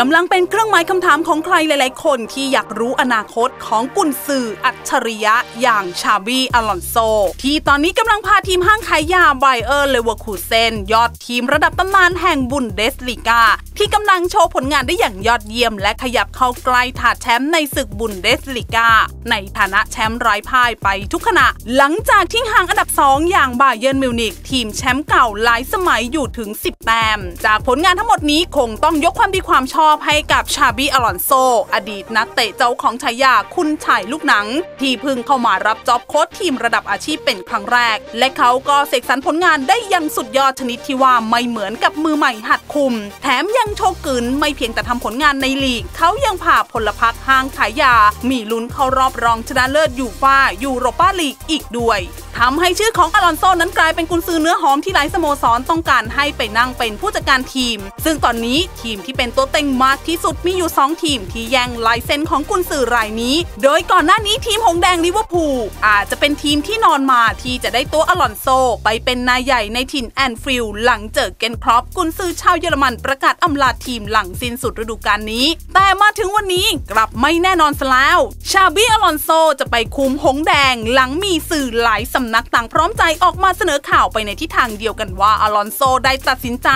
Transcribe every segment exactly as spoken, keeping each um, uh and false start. กำลังเป็นเครื่องหมายคำถามของใครหลายๆคนที่อยากรู้อนาคตของกุนซืออัจฉริยะอย่างชาบีอลอนโซที่ตอนนี้กำลังพาทีมห้างขายยาไบเออร์เลเวอร์คูเซนยอดทีมระดับตำนานแห่งบุนเดสลีกาที่กำลังโชว์ผลงานได้อย่างยอดเยี่ยมและขยับเข้าใกล้ถาดแชมป์ในศึกบุนเดสลีกาในฐานะแชมป์ไร้พ่ายไปทุกขณะหลังจากทิ้งห่างอันดับสองอย่างบาเยิร์นมิวนิกทีมแชมป์เก่าหลายสมัยอยู่ถึงสิบแต้มจากผลงานทั้งหมดนี้คงต้องยกความดีความชอบให้กับชาบีอลอนโซอดีตนักเตะเจ้าของฉายาคุณชายลูกหนังที่เพิ่งเข้ามารับจ็อบโค้ชทีมระดับอาชีพเป็นครั้งแรกและเขาก็เสกสรรผลงานได้อย่างสุดยอดชนิดที่ว่าไม่เหมือนกับมือใหม่หัดคุมแถมยังโชว์กึ๋นไม่เพียงแต่ทำผลงานในลีกเขายังพาพลพรรคห้างขายยามีลุ้นเข้ารอบรองชนะเลิศยูฟ่ายูโรปาลีกอีกด้วยทำให้ชื่อของอลอนโซนั้นกลายเป็นกุนซือเนื้อหอมที่หลายสโมสรต้องการให้ไปนั่งเป็นผู้จัดการทีมซึ่งตอนนี้ทีมที่เป็นตัวเต็งมากที่สุดมีอยู่สองทีมที่แย่งลายเซ็นของกุนซือรายนี้โดยก่อนหน้านี้ทีมหงแดงลิเวอร์พูลอาจจะเป็นทีมที่นอนมาที่จะได้ตัวอลอนโซไปเป็นนายใหญ่ในถิ่นแอนฟิลด์หลังเจอเกนครอปกุนซือชาวเยอรมันประกาศอำลาทีมหลังสิ้นสุดฤดูกาลนี้แต่มาถึงวันนี้กลับไม่แน่นอนซะแล้วชาบีอลอนโซจะไปคุมหงแดงหลังมีสื่อหลายสำนักต่างพร้อมใจออกมาเสนอข่าวไปในทิศทางเดียวกันว่าอลอนโซได้ตัดสินใจ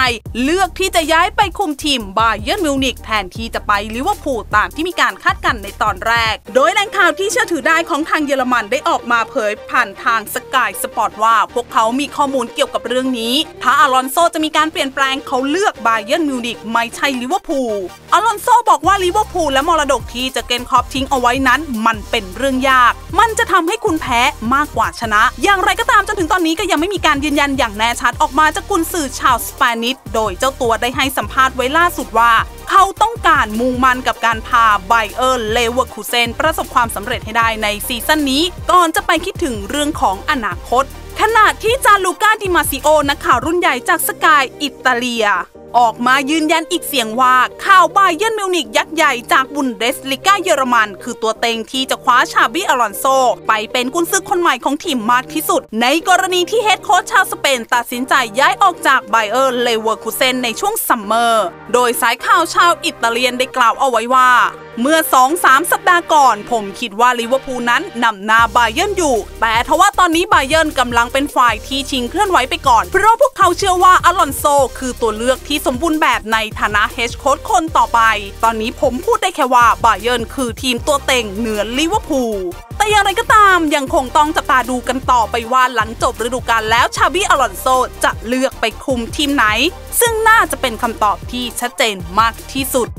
เลือกที่จะย้ายไปคุมทีมบาเยิร์นมิวนิกแทนที่จะไปลิเวอร์พูลตามที่มีการคาดกันในตอนแรกโดยแหล่งข่าวที่เชื่อถือได้ของทางเยอรมันได้ออกมาเผยผ่านทางสกายสปอร์ตว่าพวกเขามีข้อมูลเกี่ยวกับเรื่องนี้ถ้าอลอนโซจะมีการเปลี่ยนแปลงเขาเลือกบาเยิร์นมิวนิกไม่ใช่ลิเวอร์พูลอลอนโซบอกว่าลิเวอร์พูลและมรดกที่จะเกนครอปทิ้งเอาไว้นั้นมันเป็นเรื่องยากมันจะทำให้คุณแพ้มากกว่าชนะอย่างไรก็ตามจนถึงตอนนี้ก็ยังไม่มีการยืนยันอย่างแน่ชัดออกมาจากกุนซือชาวสเปนิชโดยเจ้าตัวได้ให้สัมภาษณ์ไว้ล่าสุดว่าเขาต้องการมุ่งมั่นกับการพาไบเออร์เลเวอร์คูเซนประสบความสำเร็จให้ได้ในซีซั่นนี้ก่อนจะไปคิดถึงเรื่องของอนาคตขณะที่จาลูก้าดิมาซิโอนักข่าวรุ่นใหญ่จากสกายอิตาเลียออกมายืนยันอีกเสียงว่าข่าวบาเยิร์นมิวนิกยักษ์ใหญ่จากบุนเดสลีกาเยอรมันคือตัวเต็งที่จะคว้าชาบีอลอนโซไปเป็นกุนซือคนใหม่ของทีมมากที่สุดในกรณีที่เฮดโค้ชชาวสเปนตัดสินใจย้ายออกจากไบเออร์เลเวอร์คูเซนในช่วงซัมเมอร์โดยสายข่าวชาวอิตาเลียนได้กล่าวเอาไว้ว่าเมื่อ สองถึงสาม สัปดาห์ก่อนผมคิดว่าลิเวอร์พูลนั้นนำหน้าบาเยิร์นอยู่แต่ทว่าตอนนี้บาเยิร์นกำลังเป็นฝ่ายที่ชิงเคลื่อนไหวไปก่อนเพราะพวกเขาเชื่อว่าอลอนโซคือตัวเลือกที่สมบูรณ์แบบในฐานะเฮดโค้ชคนต่อไปตอนนี้ผมพูดได้แค่ว่าบาเยิร์นคือทีมตัวเต็งเหนือลิเวอร์พูลแต่อย่างไรก็ตามยังคงต้องจับตาดูกันต่อไปว่าหลังจบฤดูกาลแล้วชาบีอลอนโซจะเลือกไปคุมทีมไหนซึ่งน่าจะเป็นคำตอบที่ชัดเจนมากที่สุด